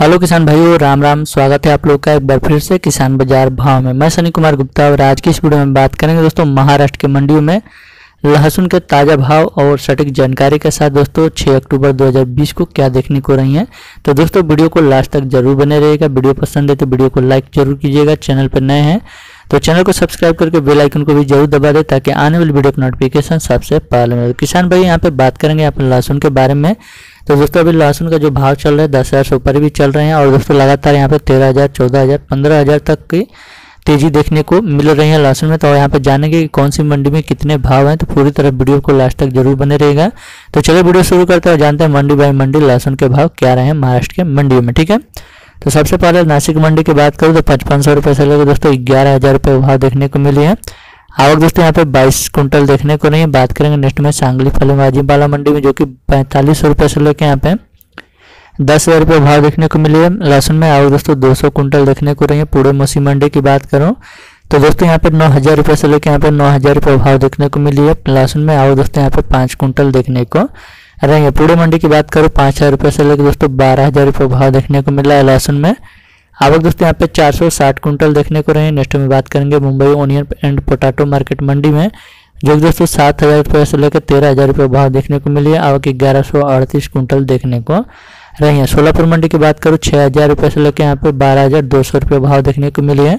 Hello किसान भाइयों, राम राम। स्वागत है आप लोग का एक बार फिर से किसान बाजार भाव में। मैं सनी कुमार गुप्ता और आज की इस वीडियो में बात करेंगे दोस्तों महाराष्ट्र की मंडियों में लहसुन के ताज़ा भाव और सटीक जानकारी के साथ। दोस्तों 6 अक्टूबर 2020 को क्या देखने को रही है, तो दोस्तों वीडियो को लास्ट तक जरूर बने रहिएगा। वीडियो पसंद है तो वीडियो को लाइक जरूर कीजिएगा। चैनल पर नए हैं तो चैनल को सब्सक्राइब करके बेल आइकन को भी जरूर दबा दें ताकि आने वाली वीडियो की नोटिफिकेशन सबसे पहले मिले। किसान भाई यहाँ पे बात करेंगे आप लहसुन के बारे में। तो दोस्तों अभी लहसुन का जो भाव चल रहा है 10,000 से ऊपर भी चल रहे हैं और दोस्तों लगातार यहाँ पे 13,000, 14,000, 15,000 तक की तेजी देखने को मिल रही है लहसुन में। तो यहाँ पे जानेंगे कि कौन सी मंडी में कितने भाव हैं, तो पूरी तरह वीडियो को लास्ट तक जरूर बने रहेगा। तो चलिए वीडियो शुरू करते हैं, जानते हैं मंडी बाय मंडी लहसुन के भाव क्या रहे हैं महाराष्ट्र के मंडियों में। ठीक है, तो सबसे पहले नासिक मंडी की बात करूँ तो 5500 रुपये से लेकर दोस्तों 11,000 रुपये भाव देखने को मिली है। और दोस्तों यहाँ पे 22 कुंटल देखने को नहीं। बात करेंगे नेक्स्ट में सांगली फलेमाजी वाला मंडी में, जो कि 4500 रुपये से लेकर यहाँ पे 10,000 रुपये भाव देखने को मिली है लहसुन में। और दोस्तों 200 कुंटल देखने को रही है। पूरे मौसी मंडी की बात करूँ तो दोस्तों यहाँ पे 9,000 रुपये से लेकर यहाँ पे 9,000 रुपये भाव देखने को मिली है लहसुन में। और दोस्तों यहाँ पे 5 कुंटल देखने को रहेंगे। पूरे मंडी की बात करूँ 5,000 रुपये से लेकर दोस्तों 12,000 रुपये भाव देखने को मिला है लहसुन में। आवक दोस्तों यहाँ पे 460 कुंटल देखने को रहे हैं। नेक्स्ट में बात करेंगे Mumbai onion and potato market मंडी में, जो दोस्तों 7,000 रुपये से लेकर 13,000 रुपये भाव देखने को मिली है। आवक 1,138 कुंटल देखने को रही है। सोलापुर मंडी की बात करूँ 6,000 रुपये से लेकर यहाँ पे 12,200 रुपये भाव देखने को मिली है।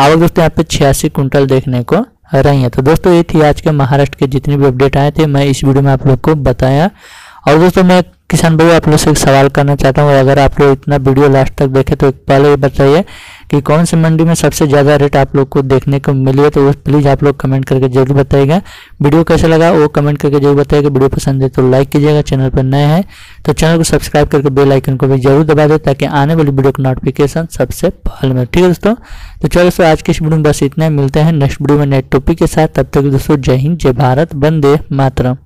आवक दोस्तों यहाँ पे 86 कुंटल देखने को रही है। तो दोस्तों ये थी आज के महाराष्ट्र के जितने भी अपडेट आए थे, मैं इस वीडियो में आप लोग को बताया। और दोस्तों मैं किसान भाई आप लोग से एक सवाल करना चाहता हूँ, अगर आप लोग इतना वीडियो लास्ट तक देखें तो पहले ये बताइए कि कौन सी मंडी में सबसे ज़्यादा रेट आप लोग को देखने को मिली है। तो प्लीज़ आप लोग कमेंट करके जरूर बताइएगा। वीडियो कैसा लगा वो कमेंट करके जरूर बताइएगा। वीडियो पसंद है तो लाइक कीजिएगा। चैनल पर नए हैं तो चैनल को सब्सक्राइब करके बेल आइकन को भी जरूर दबा दें ताकि आने वाली वीडियो की नोटिफिकेशन सबसे पहले मिले। ठीक है दोस्तों, तो चलो दोस्तों आज की इस वीडियो में बस इतना ही। मिलते हैं नेक्स्ट वीडियो में नए टॉपिक के साथ। तब तक दोस्तों जय हिंद, जय भारत, वंदे मातरम।